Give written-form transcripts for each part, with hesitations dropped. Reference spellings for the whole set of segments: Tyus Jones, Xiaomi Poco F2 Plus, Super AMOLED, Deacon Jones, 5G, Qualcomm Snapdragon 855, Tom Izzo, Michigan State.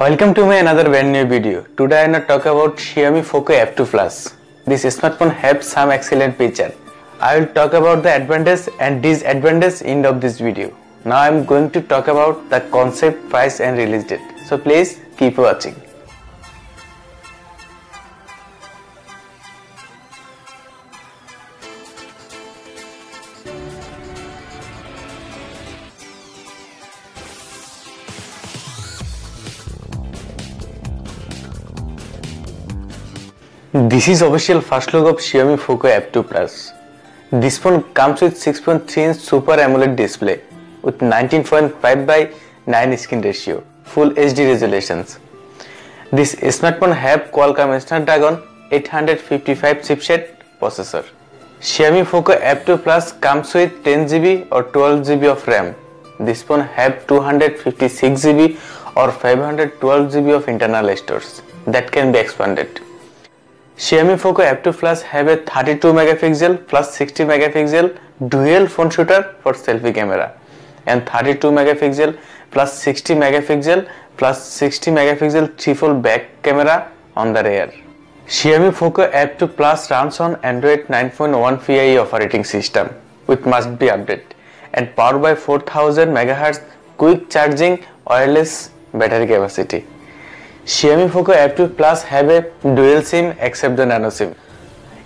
Welcome to my another brand new video. Today I am going to talk about Xiaomi Poco F2 Plus. This smartphone has some excellent features. I will talk about the advantages and disadvantages end of this video. Now I am going to talk about the concept, price and release date. So please keep watching. This is official first look of Xiaomi Poco F2 Plus. This phone comes with 6.3-inch Super AMOLED display with 19.5:9 screen ratio, Full HD resolutions. This smartphone have Qualcomm Snapdragon 855 chipset processor. Xiaomi Poco F2 Plus comes with 10GB or 12GB of RAM. This phone have 256GB or 512GB of internal stores that can be expanded. Xiaomi Poco F2 Plus have a 32MP plus 60MP dual phone shooter for selfie camera and 32MP plus 60MP plus 60MP triple back camera on the rear. Xiaomi Poco F2 Plus runs on Android 9.1 PIE operating system which must be updated and powered by 4000 MHz quick charging wireless battery capacity. Xiaomi Poco F2 Plus have a dual SIM except the nano SIM.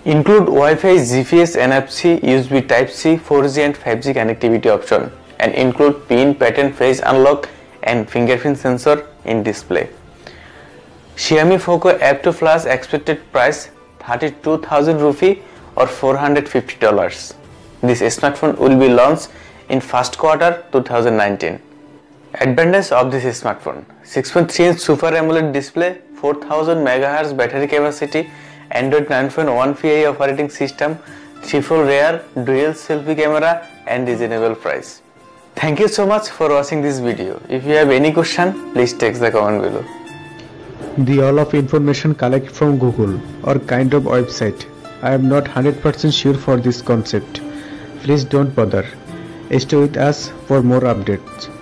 Include Wi-Fi, GPS, NFC, USB Type-C, 4G and 5G connectivity option and include pin, pattern, face unlock and fingerprint sensor in display. Xiaomi Poco F2 Plus expected price 32,000 rupee or $450. This smartphone will be launched in first quarter 2019. Advantages of this smartphone: 6.3-inch Super AMOLED display, 4000 MHz battery capacity, Android 9.1 PIE operating system, triple rear, dual selfie camera and reasonable price. Thank you so much for watching this video. If you have any question, please text the comment below. The all of information collected from Google or kind of website. I am not 100% sure for this concept. Please don't bother. Stay with us for more updates.